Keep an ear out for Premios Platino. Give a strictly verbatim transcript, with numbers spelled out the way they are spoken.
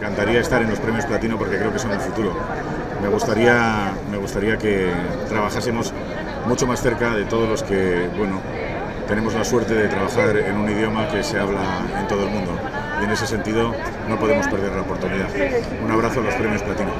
encantaría estar en los Premios Platino porque creo que son el futuro. Me gustaría, me gustaría que trabajásemos mucho más cerca de todos los que, bueno, tenemos la suerte de trabajar en un idioma que se habla en todo el mundo. Y en ese sentido no podemos perder la oportunidad. Un abrazo a los Premios Platino.